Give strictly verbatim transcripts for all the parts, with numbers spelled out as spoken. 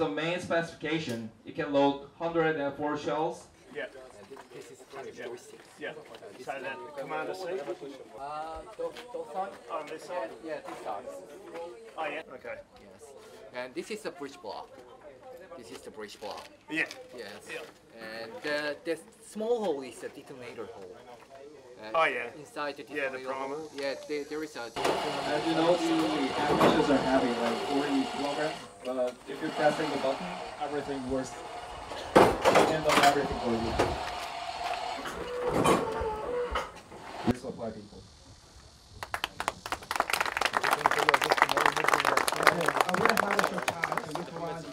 as a main specification, it can load one hundred four shells. Yeah. This is yeah. yeah. So that commander C? Uh, dot side? On this side? Yeah, yeah, this side. Oh yeah? Okay. Yes. And this is the bridge block. This is the bridge block. Yeah. Yes. Yeah. And the, the small hole is the detonator hole. And oh yeah. Inside the detonator yeah, the primer. Hole. Yeah, there, there is a detonator hole. As you know, the averages are heavy, like forty kilograms. But if you're pressing the button, everything works. Handle everything for you. Please apply people. I would have had a short time to look around.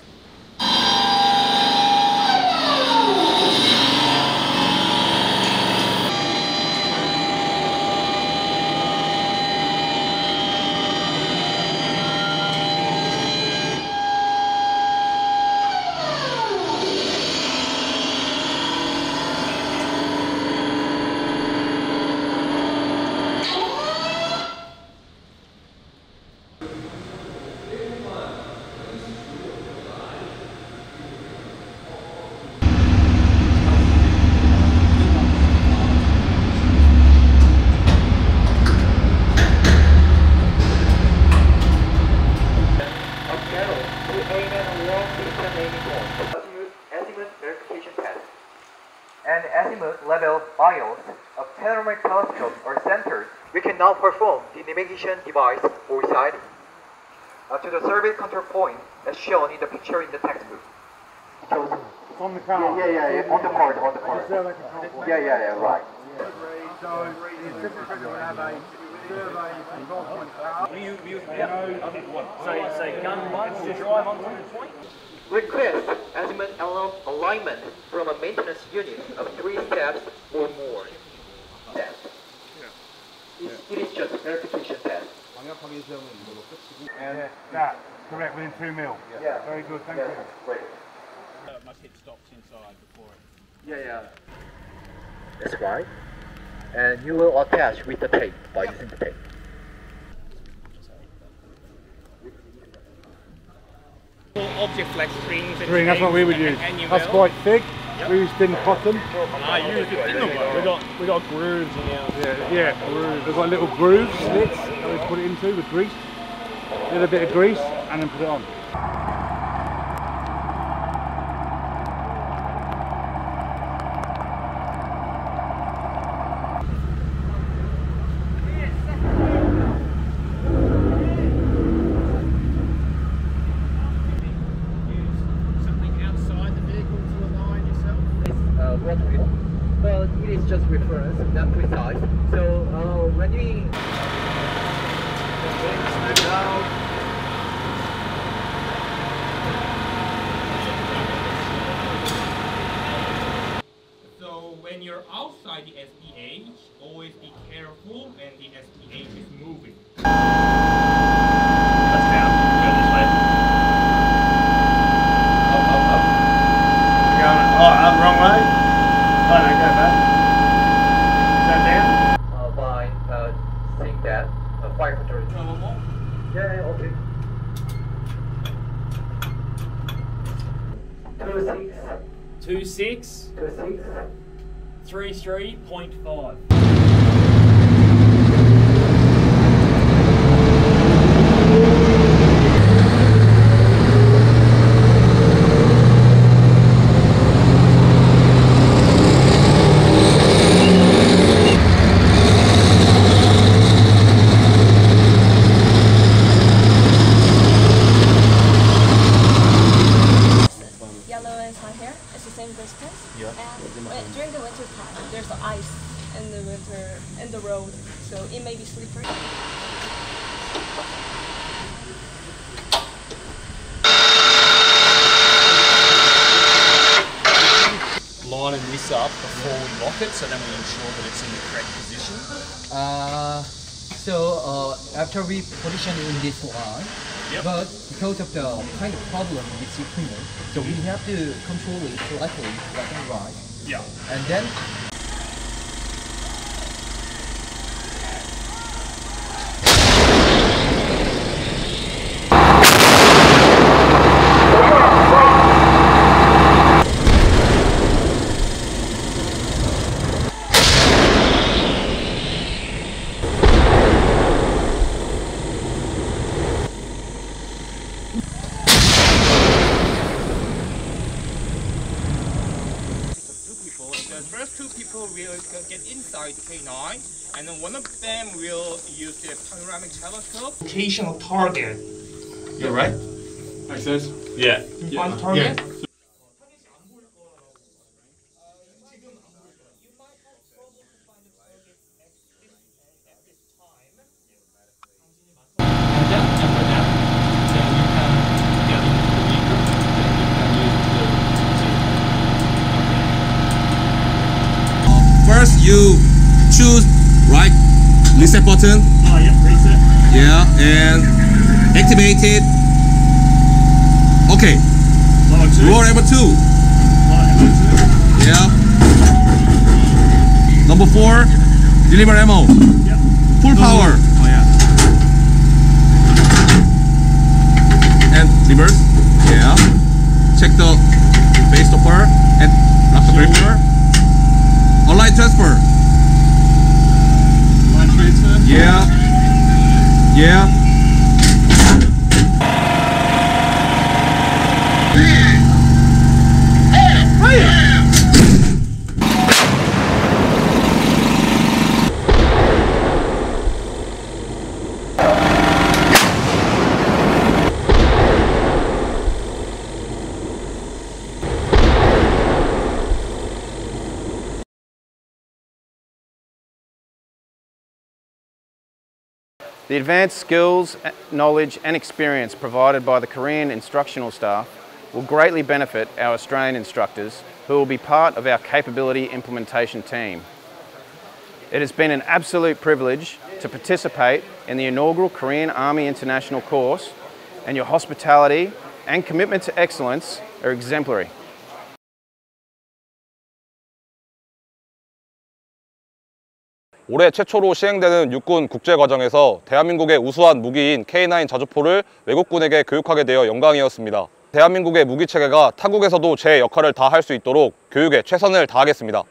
And azimuth-level bios of panoramic telescopes or sensors, we can now perform the navigation device or side uh, to the survey control point as shown in the picture in the textbook. So, on the card. Yeah, yeah, yeah, yeah. On the card, on the card. Like yeah, yeah, yeah, right. Yeah. So, it's different to have a survey control point card. Will you, will you, yeah. Okay, what? So, so gun one, drive on to the point? Request azimuth alignment from a maintenance unit of three steps or more. Steps. Yeah. It's, yeah. It is just a verification test. And that, correct, within two mil. Yeah. yeah. Very good, thank yeah. you. Great. Uh, my tip stops inside before it. Yeah, yeah. That's right. And you will attach with the tape by yeah. using the tape. Object flex strings. String, that's what we would use. That's quite thick. Yep. We use thin cotton. I use the thin one. We got we got grooves in there. Yeah, yeah. Grooves. We've got little grooves, slits that we put it into with grease. A little bit of grease, and then put it on. Just reference, not precise. So uh, when we snap it out. So when you're outside the S D H, always be careful when the S D H is moving. two six three three point five. Lining this up before we lock it, so then we ensure that it's in the correct position. Uh, so uh, after we position in this line, yep. but because of the kind of problem with the equipment, so we have to control it correctly, left and right. Yeah. And then. first two people will get inside K nine, and then one of them will use the panoramic telescope. Location of target. You're right? I says. Yeah. You yeah. find the target? Yeah. First, you choose right reset button. Oh yeah, reset. Yeah, and activate it. Okay. Lower two. Roll number two. Lower two. Yeah. Number four, deliver ammo. Yep. Full no. power. Oh yeah. And reverse. Yeah. Check the base stopper and lock the breaker. Online transfer. Online transfer? Yeah. Yeah. The advanced skills, knowledge and experience provided by the Korean instructional staff will greatly benefit our Australian instructors who will be part of our capability implementation team. It has been an absolute privilege to participate in the inaugural Korean Army International course, and your hospitality and commitment to excellence are exemplary. 올해 최초로 시행되는 육군 국제과정에서 대한민국의 우수한 무기인 케이 나인 자주포를 외국군에게 교육하게 되어 영광이었습니다. 대한민국의 무기체계가 타국에서도 제 역할을 다 할 수 있도록 교육에 최선을 다하겠습니다.